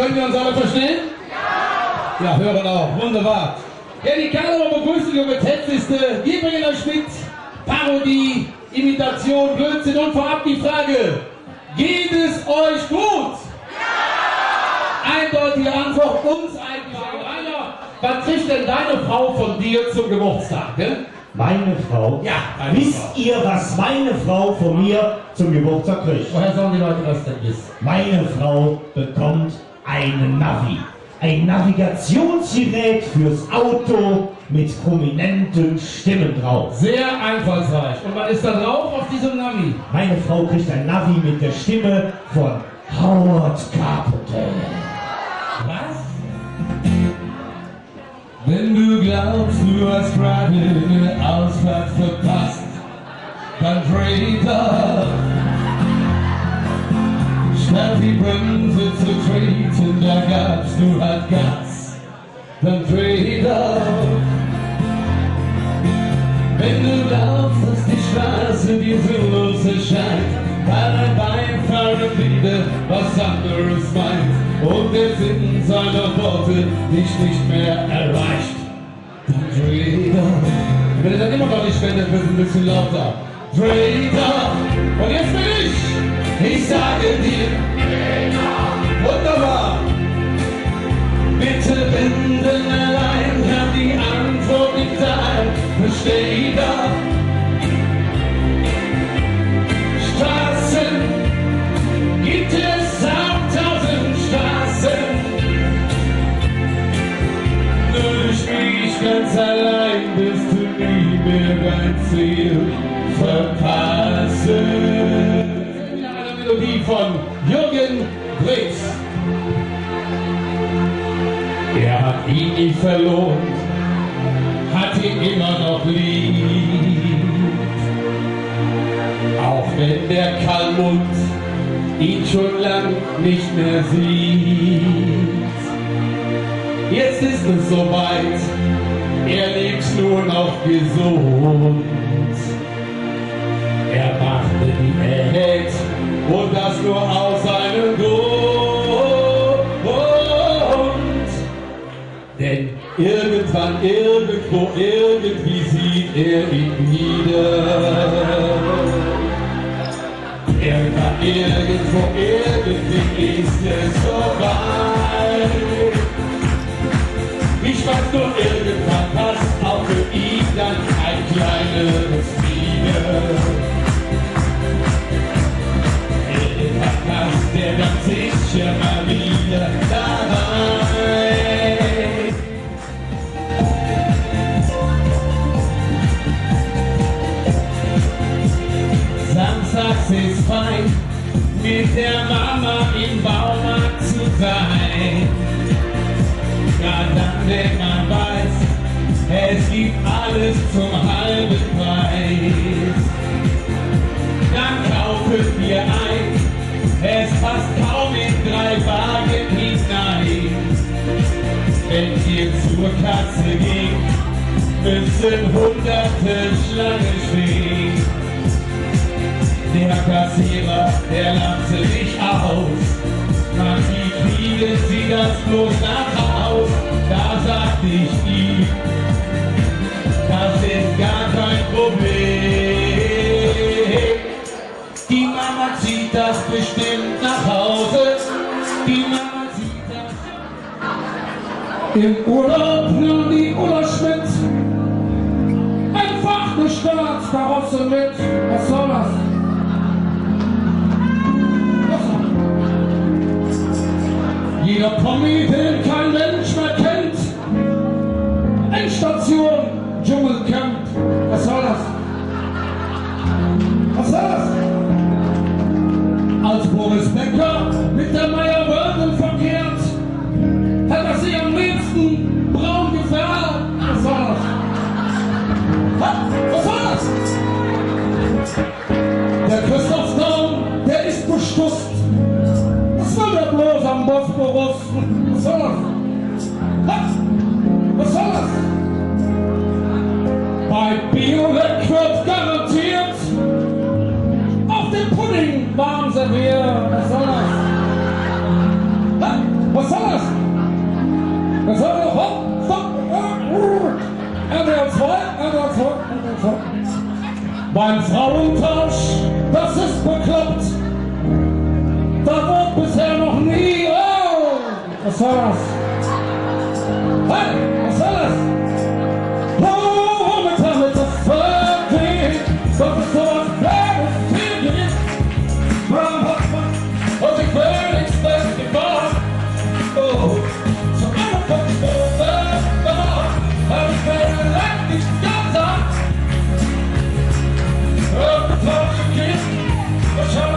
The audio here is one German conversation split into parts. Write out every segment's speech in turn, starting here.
Können wir uns alle verstehen? Ja! Ja, hören auch. Wunderbar. Ja, die Karneval begrüßen wir mit Herzlichste. Wir bringen euch mit Parodie, Imitation, Blödsinn und vorab die Frage: Geht es euch gut? Ja! Eindeutige Antwort, uns eigentlich. Rainer, was kriegt denn deine Frau von dir zum Geburtstag? Gell? Meine Frau? Ja, meine Wisst ihr, was meine Frau von mir zum Geburtstag kriegt? Woher sollen die Leute das denn wissen? Meine Frau bekommt einen Navi. Ein Navigationsgerät fürs Auto mit prominenten Stimmen drauf. Sehr einfallsreich. Und was ist da drauf auf diesem Navi? Meine Frau kriegt ein Navi mit der Stimme von Howard Carpenter. Was? Wenn du glaubst, du hast gerade eine Ausfahrt verpasst, dann dreht ab. Statt die Bremse zu treten, da gabst du halt Gas, dann dreht ab. Wenn du glaubst, dass die Straße dir sinnlos erscheint, weil ein Beifahrer wieder was anderes meint, und der Sinn seiner Worte dich nicht mehr erreicht, dann dreht ab. Ich werde dann immer noch nicht wenden, dann wird ein bisschen lauter. Dreht ab. Und jetzt bin ich. Ich sage dir, dreht ab. Wunderbar. Bitte wenden allein, kann die Antwort nicht sein. Versteht ab. Straßen gibt es ab. Ganz allein bist du nie mehr dein Ziel verpassen. In einer Melodie von Jürgen Brix. Er hat ihn nicht verloren, hat ihn immer noch lieb. Auch wenn der Kalmund ihn schon lang nicht mehr sieht. Jetzt ist es soweit. Er lebt nur noch gesund. Er machte die Welt und das nur aus einem Grund. Denn irgendwann, irgendwo, irgendwie sieht er ihn wieder. Irgendwann, irgendwo, irgendwie ist es vorbei. Ich weiß nur, irgendwann passt auch für ihn dann ein kleines Liebe. Irgendwann passt der ganz sicher mal wieder dabei. Samstags ist fein, mit der Mama im Baumarkt zu sein. Ja, dann, wenn man weiß, es gibt alles zum halben Preis. Dann kaufen wir ein, es passt kaum in 3 Wagen hinein. Wenn wir zur Kasse gehen, müssen hunderte Schlangen stehen. Der Kassierer, der lacht sich aus, man sieht, kriegen Sie das bloß nach Haus, da sagte ich ihm, das ist gar kein Problem. Die Mama zieht das bestimmt nach Hause, die Mama zieht das. Im Urlaub nahm die Ulla Schmidt einfach eine Staatskarosse mit, was soll das? Jeder Promi, den kein Mensch mehr kennt. Endstation, Dschungelcamp. Was soll das? Was soll das? Als Boris Becker mit der Meyer-Wörden verkehrt, hat er sich am liebsten braun gefärbt. Was soll das? Was soll das? Der Christoph Braun, der ist bestutzt. Los am Bosporus. Was soll das? Was? Was soll das? Bei Biolek wird garantiert auf dem Pudding warm serviert. Was soll das? Was soll Beim Frauentausch, das ist bekloppt. Da wird bisher noch nie... Oh, was war das? Hey, was war das? Oh, momentan ist das verkehrt. Das ist so ein kleines Tiergericht. Man hat man und ich will nichts mehr gefahren. Oh, so immer von mir wunderbar. Aber ich werde lang nicht gesagt. Mich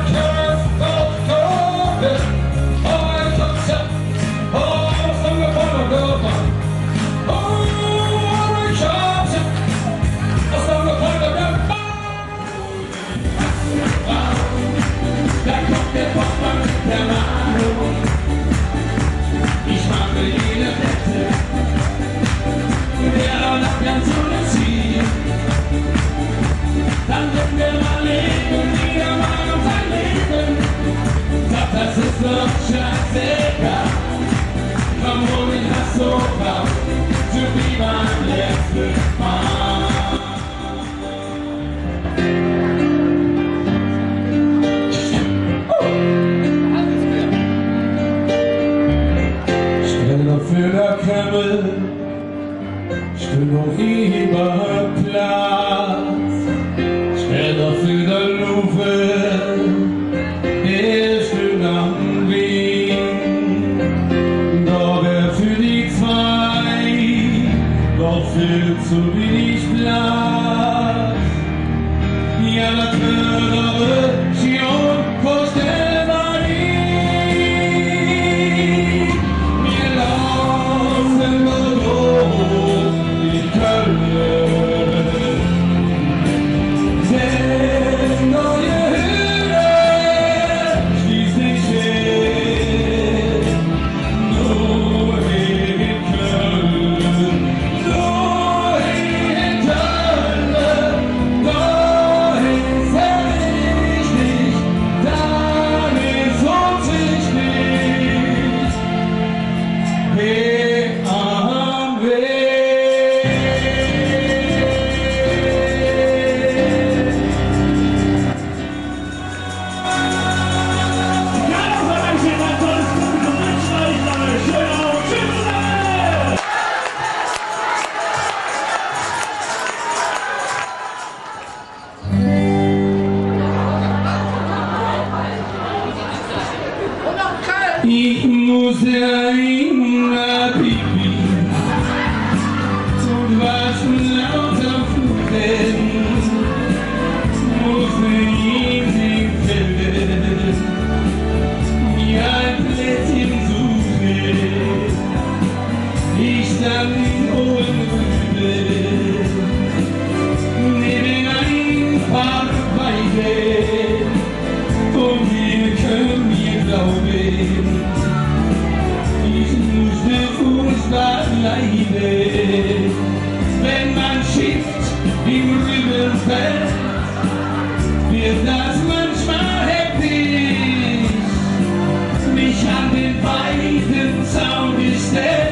an den weiten Zaun gestellt.